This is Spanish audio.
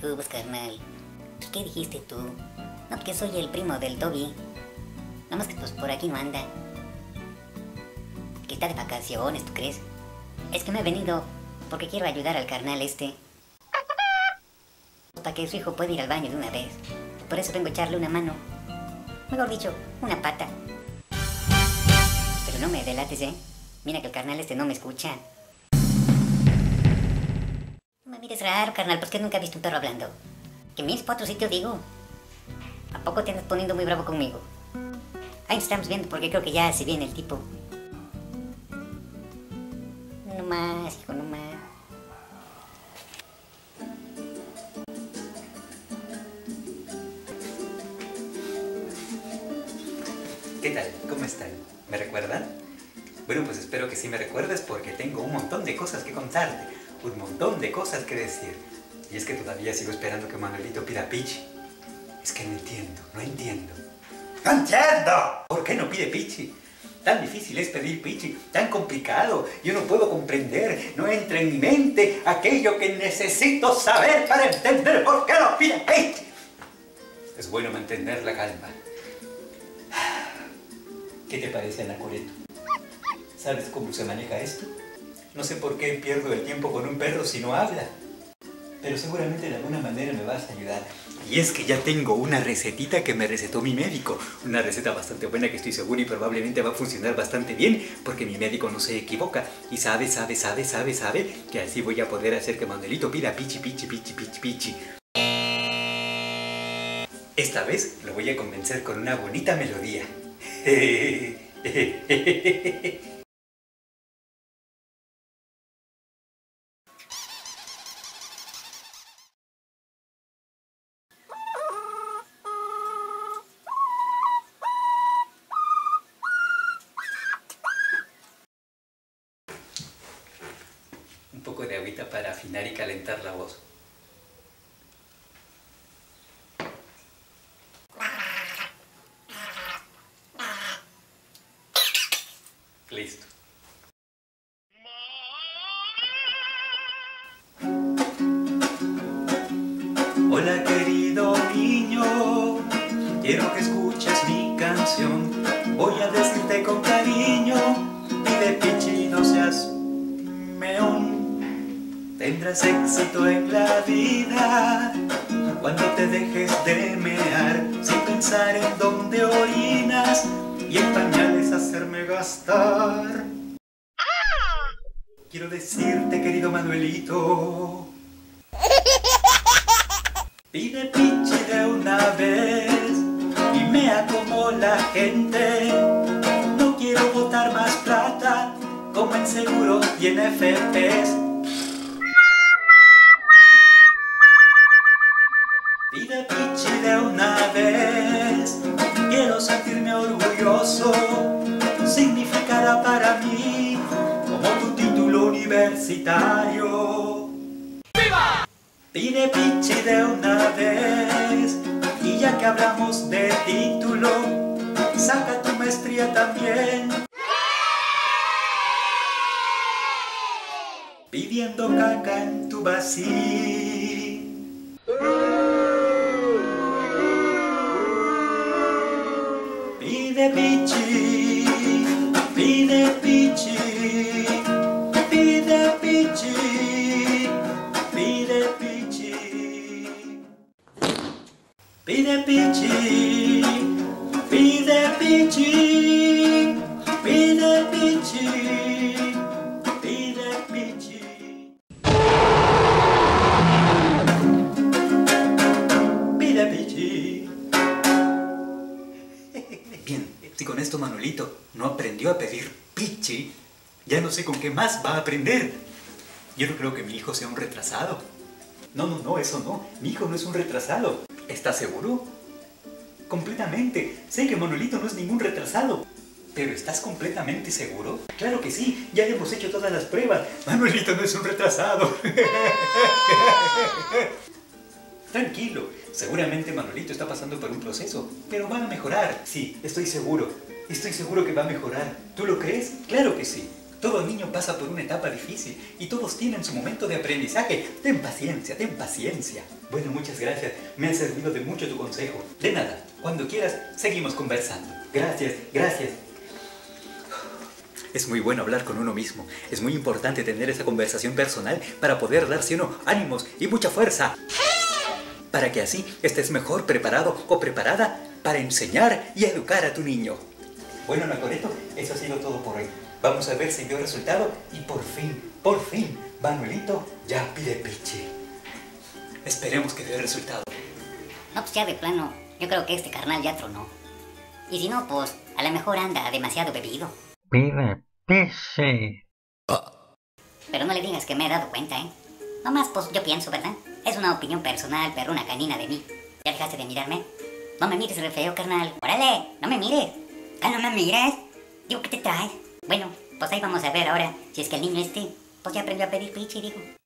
Pues carnal, ¿qué dijiste tú? No, que soy el primo del Toby. Nada más que pues por aquí no anda. Que está de vacaciones, ¿tú crees? Es que me he venido porque quiero ayudar al carnal este. Para que su hijo pueda ir al baño de una vez. Por eso vengo a echarle una mano. Mejor dicho, una pata. Pero no me delates, ¿eh? Mira que el carnal este no me escucha. No me mires raro, carnal, porque nunca he visto un perro hablando. Que mires para otro sitio, digo. ¿A poco te andas poniendo muy bravo conmigo? Ahí estamos viendo porque creo que ya se viene el tipo. No más, hijo, no más. ¿Qué tal? ¿Cómo están? ¿Me recuerdan? Bueno, pues espero que sí me recuerdes porque tengo un montón de cosas que contarte, un montón de cosas que decir. Y es que todavía sigo esperando que Manuelito pida Pichi. Es que no entiendo. ¡No entiendo! ¿Por qué no pide Pichi? Tan difícil es pedir Pichi, tan complicado. Yo no puedo comprender, no entra en mi mente aquello que necesito saber para entender por qué no pide Pichi. Es bueno mantener la calma. ¿Qué te parece, Anacoreto? ¿Sabes cómo se maneja esto? No sé por qué pierdo el tiempo con un perro si no habla. Pero seguramente de alguna manera me vas a ayudar. Y es que ya tengo una recetita que me recetó mi médico. Una receta bastante buena que estoy seguro y probablemente va a funcionar bastante bien, porque mi médico no se equivoca. Y sabe que así voy a poder hacer que Manuelito pida pichi. Esta vez lo voy a convencer con una bonita melodía. Un poco de agüita para afinar y calentar la voz. Listo. Hola, querido niño, quiero que escuches mi canción. Voy a decirte con cariño, pide Pichi, no seas meón. Tendrás éxito en la vida cuando te dejes de mear, sin pensar en dónde orinas y en pañales hacerme gastar. Quiero decirte, querido Manuelito, pide Pichi de una vez y mea como la gente. No quiero botar más plata como en seguros y en FPs. Pide Pichi de una vez, quiero sentirme orgulloso, significará para mí como tu título universitario. ¡Viva! Pide Pichi de una vez, y ya que hablamos de título, saca tu maestría también. Pidiendo caca en tu vasija. Pide Pichi. Bien, si con esto Manolito no aprendió a pedir Pichi, ya no sé con qué más va a aprender. Yo no creo que mi hijo sea un retrasado. No, eso no. Mi hijo no es un retrasado. ¿Estás seguro? Completamente. Sé que Manolito no es ningún retrasado. ¿Pero estás completamente seguro? Claro que sí. Ya le hemos hecho todas las pruebas. Manolito no es un retrasado. Tranquilo. Seguramente Manolito está pasando por un proceso, pero va a mejorar. Sí, estoy seguro. Estoy seguro que va a mejorar. ¿Tú lo crees? Claro que sí. Todo niño pasa por una etapa difícil y todos tienen su momento de aprendizaje. Ten paciencia, ten paciencia. Bueno, muchas gracias. Me ha servido de mucho tu consejo. De nada, cuando quieras, seguimos conversando. Gracias, gracias. Es muy bueno hablar con uno mismo. Es muy importante tener esa conversación personal para poder darse uno ánimos y mucha fuerza. Para que así estés mejor preparado o preparada para enseñar y educar a tu niño. Bueno, Nacorito, eso ha sido todo por hoy. Vamos a ver si dio resultado y por fin, Manuelito ya pide Pichi. Esperemos que dé resultado. No, pues ya de plano, yo creo que este carnal ya tronó. Y si no, pues a lo mejor anda demasiado bebido. Pide Pichi. Pero no le digas que me he dado cuenta, ¿eh? Nomás, pues yo pienso, ¿verdad? Es una opinión personal, perruna canina de mí. ¿Ya dejaste de mirarme? No me mires re feo, carnal. ¡Órale! ¡No me mires! ¡Ah, no me mires! Digo, ¿qué te traes? Bueno, pues ahí vamos a ver ahora si es que el niño este, pues ya aprendió a pedir Pichi, digo.